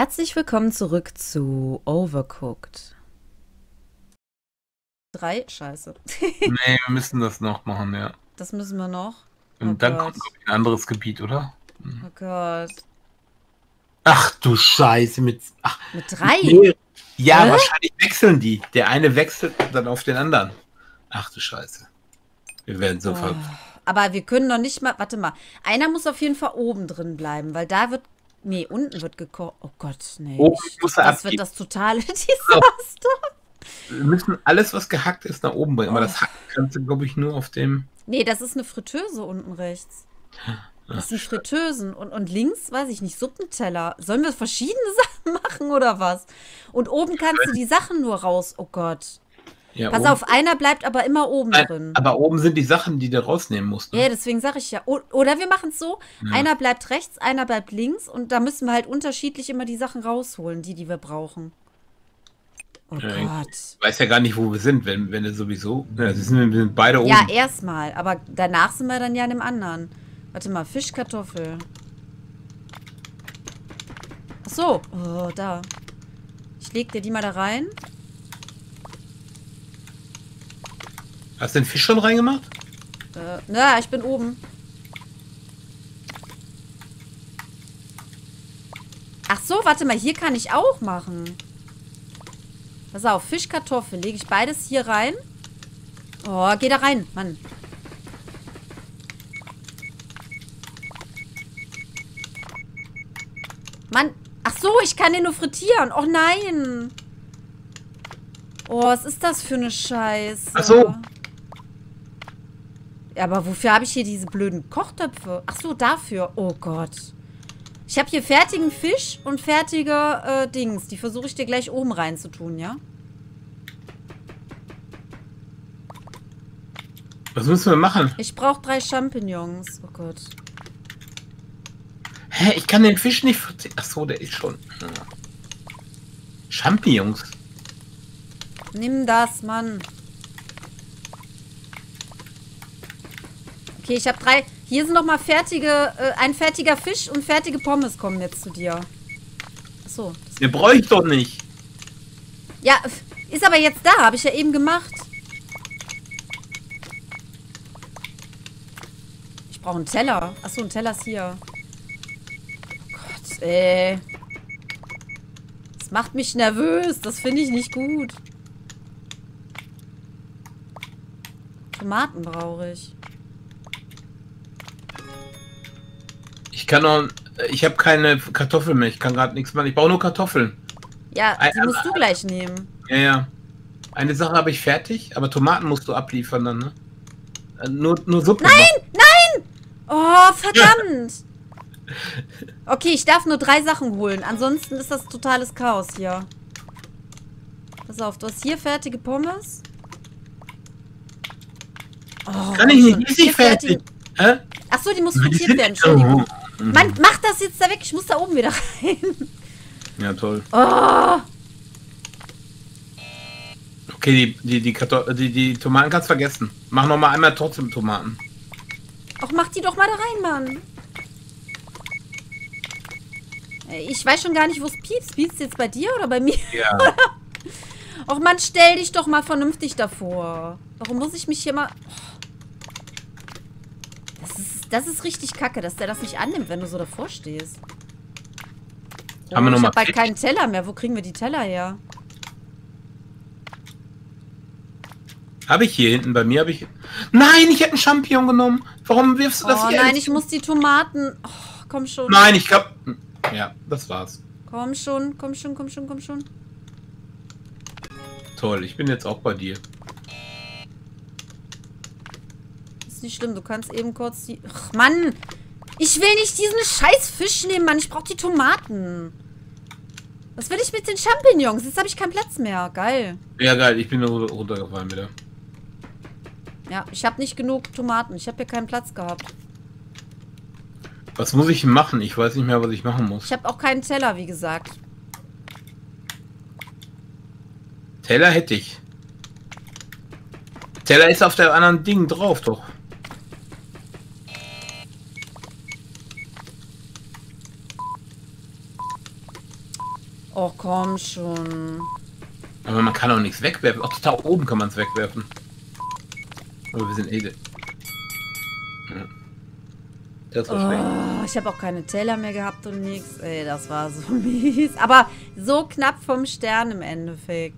Herzlich willkommen zurück zu Overcooked. Scheiße. Nee, wir müssen das noch machen, ja. Das müssen wir noch. Und dann kommt ein anderes Gebiet, oder? Oh Gott. Ach du Scheiße, mit 3? Nee. Ja, wahrscheinlich wechseln die. Der eine wechselt dann auf den anderen. Ach du Scheiße. Wir werden so verrückt. Aber wir können noch nicht mal... Warte mal. Einer muss auf jeden Fall oben drin bleiben, weil da wird... Nee, unten wird gekocht. Oh Gott, nee. Oben muss er abgeben. Wird das totale Desaster. Wir müssen alles, was gehackt ist, nach oben bringen. Aber das Hacken kannst du, glaube ich, nur auf dem... Nee, das ist eine Fritteuse unten rechts. Das sind Fritteusen. Und links, weiß ich nicht, Suppenteller. Sollen wir verschiedene Sachen machen oder was? Und oben kannst du die Sachen nur raus. Oh Gott. Ja, pass auf, einer bleibt aber immer oben drin. Aber oben sind die Sachen, die du rausnehmen musst. Ne? Ja, deswegen sage ich ja. Oder wir machen es so, einer bleibt rechts, einer bleibt links. Und da müssen wir halt unterschiedlich immer die Sachen rausholen, die wir brauchen. Oh Gott. Ich weiß ja gar nicht, wo wir sind, wenn du sowieso... Ja, wir sind beide oben. Ja, erstmal. Aber danach sind wir dann ja in dem anderen. Warte mal, Fischkartoffel. Ach so. Oh, da. Ich leg dir die mal da rein. Hast du den Fisch schon reingemacht? Na, ich bin oben. Ach so, warte mal. Hier kann ich auch machen. Pass auf, Fisch, Kartoffel. Lege ich beides hier rein? Oh, geh da rein, Mann. Mann. Ach so, ich kann den nur frittieren. Oh nein. Oh, was ist das für eine Scheiße? Ach so. Ja, aber wofür habe ich hier diese blöden Kochtöpfe? Ach so, dafür. Oh Gott. Ich habe hier fertigen Fisch und fertige Dings. Die versuche ich dir gleich oben reinzutun, ja? Was müssen wir machen? Ich brauche 3 Champignons. Oh Gott. Hä, ich kann den Fisch nicht... Ach so, der ist schon... Ja. Champignons. Nimm das, Mann. Okay, ich habe 3... Hier sind nochmal fertige, ein fertiger Fisch und fertige Pommes kommen jetzt zu dir. Achso. Der brauche ich doch nicht. Ja, ist aber jetzt da, habe ich ja eben gemacht. Ich brauche einen Teller. Achso, ein Teller ist hier. Oh Gott, ey. Das macht mich nervös, das finde ich nicht gut. Tomaten brauche ich. Ich habe keine Kartoffeln mehr. Ich kann gerade nichts machen. Ich brauche nur Kartoffeln. Ja, die musst du gleich nehmen. Ja, ja. Eine Sache habe ich fertig, aber Tomaten musst du abliefern dann, ne? Nur Suppe. Nein! Nein! Oh, verdammt! Okay, ich darf nur 3 Sachen holen. Ansonsten ist das totales Chaos hier. Pass auf, du hast hier fertige Pommes. Oh, kann ich nicht. Die ist nicht fertig. Achso, die muss frittiert werden. Entschuldigung. Mann, mach das jetzt da weg. Ich muss da oben wieder rein. Ja, toll. Oh. Okay, die Tomaten kannst vergessen. Mach nochmal einmal trotzdem Tomaten. Ach, mach die doch mal da rein, Mann. Ich weiß schon gar nicht, wo es piepst. Piepst es jetzt bei dir oder bei mir? Ja. Och, Mann, stell dich doch mal vernünftig davor. Warum muss ich mich hier mal... Das ist richtig kacke, dass der das nicht annimmt, wenn du so davor stehst. Oh, haben wir noch ich habe bald keinen Teller mehr. Wo kriegen wir die Teller her? Habe ich hier hinten. Bei mir habe ich... Nein, ich hätte einen Champignon genommen. Warum wirfst du das hier? Oh nein, ich muss die Tomaten... Oh, komm schon. Nein, ich glaube... Ja, das war's. Komm schon, komm schon, komm schon, komm schon. Toll, ich bin jetzt auch bei dir. Nicht schlimm, du kannst eben kurz die... Ach, Mann! Ich will nicht diesen scheiß Fisch nehmen, Mann. Ich brauche die Tomaten. Was will ich mit den Champignons? Jetzt habe ich keinen Platz mehr. Geil. Ja, geil. Ich bin runtergefallen wieder. Ja, ich habe nicht genug Tomaten. Ich habe hier keinen Platz gehabt. Was muss ich machen? Ich weiß nicht mehr, was ich machen muss. Ich habe auch keinen Teller, wie gesagt. Teller hätte ich. Teller ist auf der anderen Ding drauf, doch. Oh, komm schon. Aber man kann auch nichts wegwerfen. Auch da oben kann man es wegwerfen. Aber wir sind edel. Ja. Das war schlecht. Ich habe auch keine Teller mehr gehabt und nichts. Ey, das war so mies. Aber so knapp vom Stern im Endeffekt.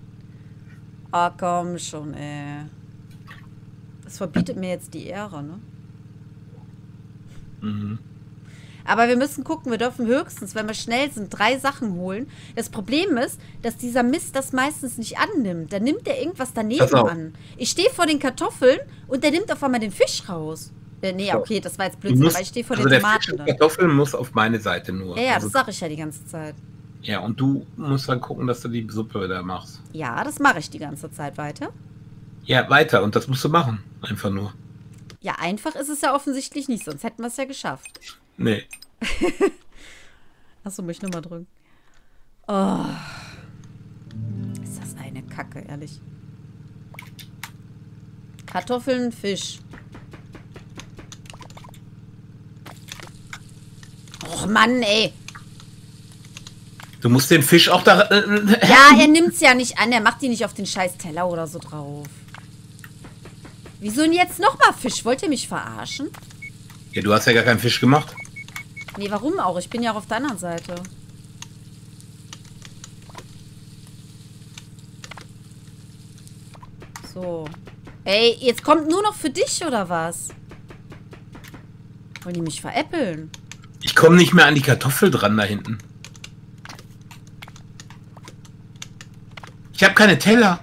Oh, komm schon, ey. Das verbietet mir jetzt die Ehre, ne? Mhm. Aber wir müssen gucken, wir dürfen höchstens, wenn wir schnell sind, 3 Sachen holen. Das Problem ist, dass dieser Mist das meistens nicht annimmt. Da nimmt er irgendwas daneben an. Ich stehe vor den Kartoffeln und der nimmt auf einmal den Fisch raus. Nee, okay, das war jetzt Blödsinn, weil ich stehe vor den Tomaten. Die Kartoffel muss auf meine Seite nur. Ja, also, das sage ich ja die ganze Zeit. Ja, und du musst dann gucken, dass du die Suppe da machst. Ja, das mache ich die ganze Zeit weiter. Ja, weiter. Und das musst du machen. Einfach nur. Ja, einfach ist es ja offensichtlich nicht, sonst hätten wir es ja geschafft. Nee. Achso, muss ich nochmal drücken. Oh. Ist das eine Kacke, ehrlich. Kartoffeln, Fisch. Och Mann, ey. Du musst den Fisch auch da... Ja, er nimmt's ja nicht an. Er macht die nicht auf den scheiß Teller oder so drauf. Wieso denn jetzt nochmal Fisch? Wollt ihr mich verarschen? Ja, du hast ja gar keinen Fisch gemacht. Nee, warum auch? Ich bin ja auch auf der anderen Seite. So. Ey, jetzt kommt nur noch für dich, oder was? Wollen die mich veräppeln? Ich komme nicht mehr an die Kartoffel dran da hinten. Ich habe keine Teller.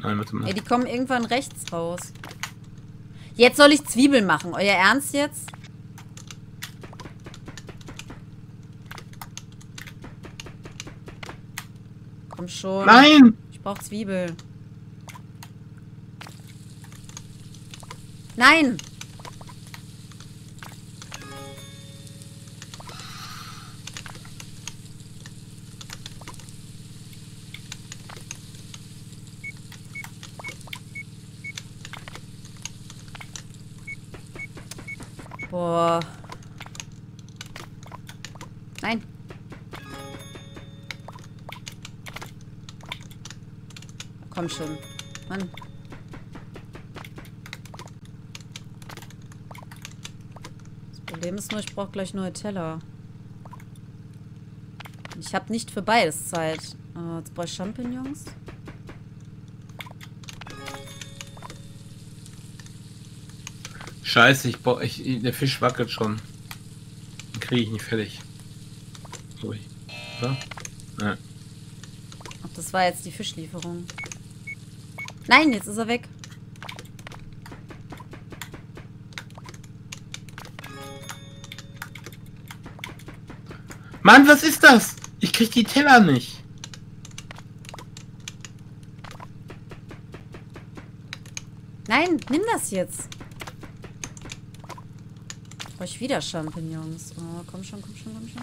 Nein, warte mal. Ey, die kommen irgendwann rechts raus. Jetzt soll ich Zwiebeln machen. Euer Ernst jetzt? Komm schon. Nein! Ich brauche Zwiebeln. Nein! Boah. Nein. Komm schon. Mann. Das Problem ist nur, ich brauche gleich neue Teller. Ich habe nicht für beides Zeit. Jetzt brauche ich Champignons. Scheiße, der Fisch wackelt schon. Den kriege ich nicht fertig. Ui. Oder? Nein. Ach, das war jetzt die Fischlieferung. Nein, jetzt ist er weg. Mann, was ist das? Ich krieg die Teller nicht. Nein, nimm das jetzt. Brauche ich wieder Champignons. Oh, komm schon, komm schon, komm schon.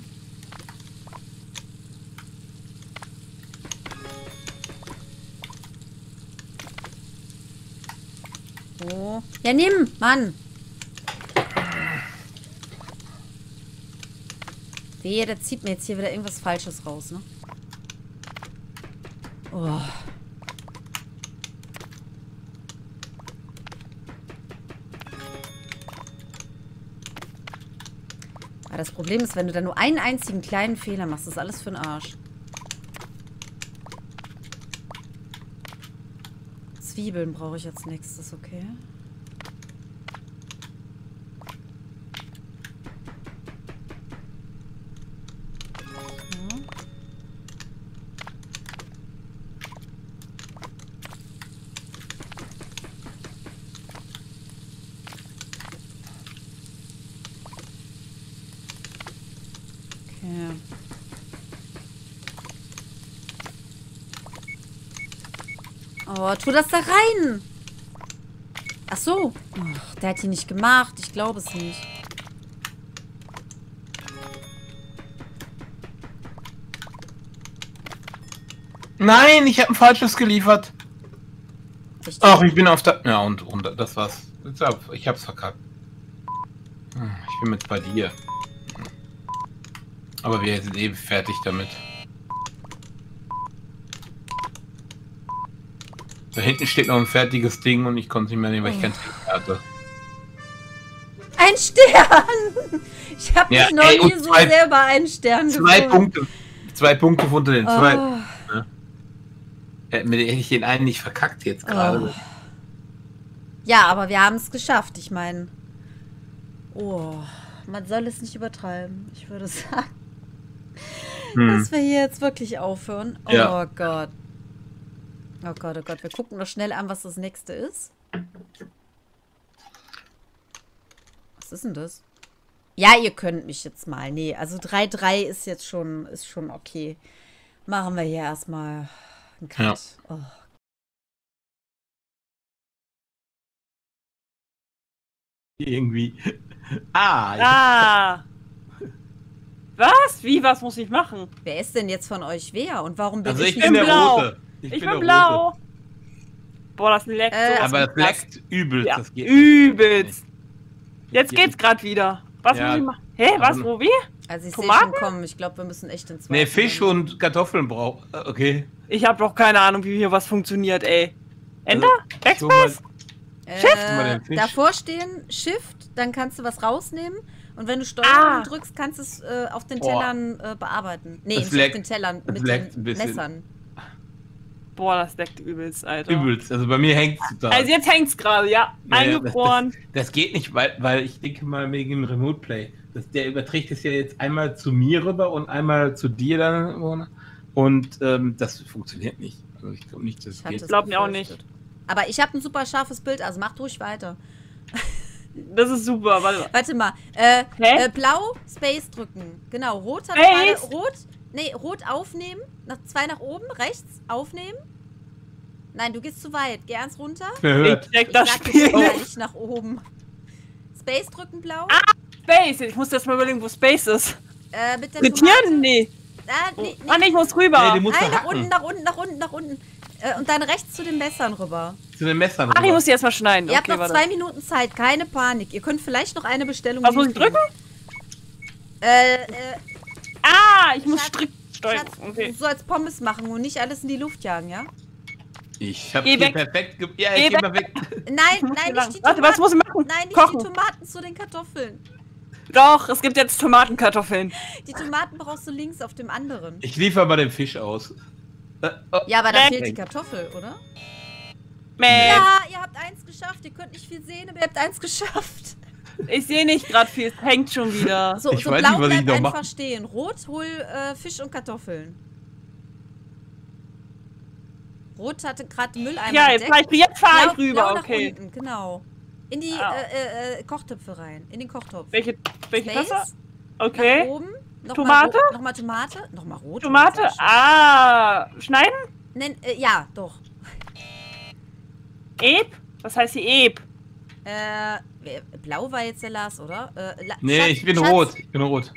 Oh. Ja, nimm, Mann. Wehe, der zieht mir jetzt hier wieder irgendwas Falsches raus, ne? Oh. Das Problem ist, wenn du da nur einen einzigen kleinen Fehler machst, ist alles für den Arsch. Zwiebeln brauche ich als nächstes, okay. Oh, tu das da rein! Ach so. Ach, der hat hier nicht gemacht. Ich glaube es nicht. Nein, ich habe ein falsches geliefert. Richtig. Ach, ich bin auf der... Ja, und das war's. Ich hab's verkackt. Ich bin jetzt bei dir. Aber wir sind eben fertig damit. Da hinten steht noch ein fertiges Ding und ich konnte es nicht mehr nehmen, weil ich keinen Trick hatte. Ein Stern! Ich habe mich noch nie so selber einen Stern gefunden. Zwei Punkte unter den zwei. Hätte ich den einen nicht verkackt jetzt gerade. Oh. Ja, aber wir haben es geschafft. Ich meine, man soll es nicht übertreiben. Ich würde sagen, dass wir hier jetzt wirklich aufhören. Oh Gott. Oh Gott, oh Gott. Wir gucken noch schnell an, was das nächste ist. Was ist denn das? Ja, ihr könnt mich jetzt mal. Nee, also 3-3 ist jetzt schon, okay. Machen wir hier erstmal einen Cut. Ja. Oh. Irgendwie. Was? Wie? Was muss ich machen? Wer ist denn jetzt von euch wer? Und warum bin ich nicht blau? Rote. Ich bin blau. Boah, das leckt so. Aber das leckt übelst. Ja, das geht übelst. Jetzt geht's gerade wieder. Was muss ich machen? Hä? Was? Wo? Wie? Also ich sehe schon kommen. Ich glaube, wir müssen echt ins Wasser. Nee, Fisch und Kartoffeln brauchen. Okay. Ich habe doch keine Ahnung, wie hier was funktioniert, ey. Enter? Also, Backspace? Shift? Davor stehen, Shift, dann kannst du was rausnehmen und wenn du Steuerung drückst, kannst du es auf den Tellern bearbeiten. Nee, nicht auf den Tellern, mit den Messern. Boah, das leckt übelst, Alter. Übelst, also bei mir hängt es da. Also jetzt hängt es gerade, ja. Naja, eingefroren. Das geht nicht, weil ich denke mal wegen dem Remote Play. Der überträgt es ja jetzt einmal zu mir rüber und einmal zu dir dann. Und das funktioniert nicht. Also ich glaube nicht, dass es geht. Ich glaube mir auch nicht. Aber ich habe ein super scharfes Bild, also macht ruhig weiter. Das ist super, warte. Warte mal. Blau, Space drücken. Genau, rot hat gerade, rot aufnehmen. Nach zwei nach oben, rechts aufnehmen. Nein, du gehst zu weit. Geh ernst runter. Ich check das Spiel nicht nach oben. Space drücken, blau. Ah, Space. Ich muss jetzt mal überlegen, wo Space ist. Mit der Tomate. Nee. Nee, ich muss rüber. Nee, nein, nach unten, nach unten, nach unten, nach unten. Und dann rechts zu den Messern rüber. Zu den Messern rüber. Ach, ich muss die erstmal schneiden. Ihr habt noch 2 Minuten Zeit, keine Panik. Ihr könnt vielleicht noch eine Bestellung. Was muss ich drücken? Ich muss steuern. Okay. So als Pommes machen und nicht alles in die Luft jagen, ja? Ich hab hier perfekt. Ja, ich geh mal weg. Nein, nicht die Tomaten. Warte, was muss ich machen? Nein, nicht die Tomaten zu den Kartoffeln. Doch, es gibt jetzt Tomatenkartoffeln. Die Tomaten brauchst du links auf dem anderen. Ich liefere mal den Fisch aus. Ja, aber da fehlt die Kartoffel, oder? Ja, ihr habt 1 geschafft. Ihr könnt nicht viel sehen, aber ihr habt 1 geschafft. Ich sehe nicht gerade viel. Es hängt schon wieder. So, ich weiß nicht, was ich noch mache. Stehen. Rot, hol Fisch und Kartoffeln. Rot hatte gerade Mülleimer. Ja, jetzt fahre ich rüber. Blau nach unten, genau. In die Kochtöpfe rein. In den Kochtopf. Welche Tasse? Okay. Nach oben. Tomate? Nochmal Tomate? Nochmal rot? Tomate? Schneiden? Nein, ja, doch. Eb? Was heißt hier Eb? Blau war jetzt der Lars, oder? Nee, Schatz, ich bin rot. Ich bin rot.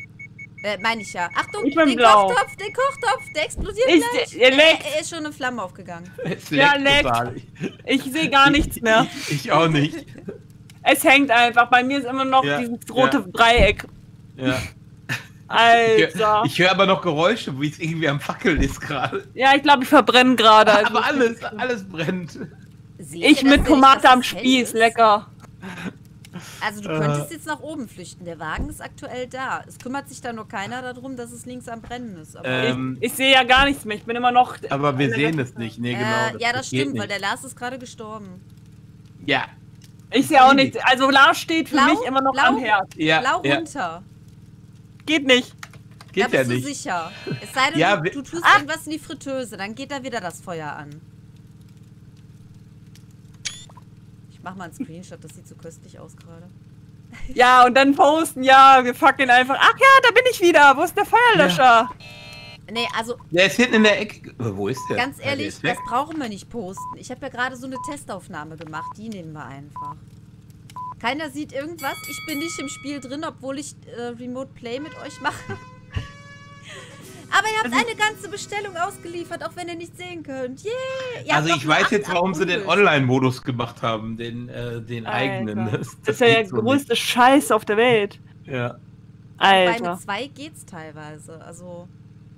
Meine ich ja. Achtung, ich bin blau. Den Kochtopf, der explodiert gleich. Er ist schon eine Flamme aufgegangen. Es leckt. Ich sehe gar nichts mehr. Ich auch nicht. Es hängt einfach. Bei mir ist immer noch dieses rote Dreieck. Ja. Alter. Ich höre aber noch Geräusche, wie es irgendwie am Fackeln ist gerade. Ja, ich glaube, ich verbrenne gerade. Also aber alles brennt. Ich mit Tomate am Spieß, lecker. Also du könntest jetzt nach oben flüchten. Der Wagen ist aktuell da. Es kümmert sich da nur keiner darum, dass es links am Brennen ist. Aber ich sehe ja gar nichts mehr. Ich bin immer noch... Aber wir sehen es nicht. Nee, genau. Ja, das stimmt, weil der Lars ist gerade gestorben. Ja. Ich sehe auch nichts. Also Lars steht für mich immer noch am Herd. Blau runter. Geht nicht. Geht ja nicht. Da bist du sicher. Es sei denn, du tust irgendwas in die Fritteuse, dann geht da wieder das Feuer an. Ich mach mal einen Screenshot, das sieht so köstlich aus gerade. Ja, und dann posten, wir fucken einfach. Ach ja, da bin ich wieder. Wo ist der Feuerlöscher? Ja. Nee, also... Der ist hinten in der Ecke. Wo ist der? Ganz ehrlich, das brauchen wir nicht posten. Ich habe ja gerade so eine Testaufnahme gemacht. Die nehmen wir einfach. Keiner sieht irgendwas. Ich bin nicht im Spiel drin, obwohl ich Remote Play mit euch mache. Aber ihr habt eine ganze Bestellung ausgeliefert, auch wenn ihr nicht sehen könnt. Yeah! Also ich weiß jetzt, warum sie den Online-Modus gemacht haben, den eigenen. Das ist ja der größte Scheiß auf der Welt. Ja. Alter. Bei mit 2 geht's teilweise. Also.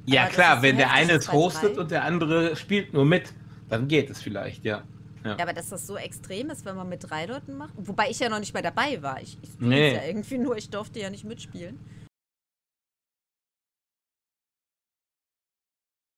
Ja klar, wenn der eine es hostet und der andere spielt nur mit, dann geht es vielleicht, ja. Ja. Ja, aber dass das so extrem ist, wenn man mit 3 Leuten macht. Wobei ich ja noch nicht mal dabei war. Ich spiele ja irgendwie nur, ich durfte ja nicht mitspielen.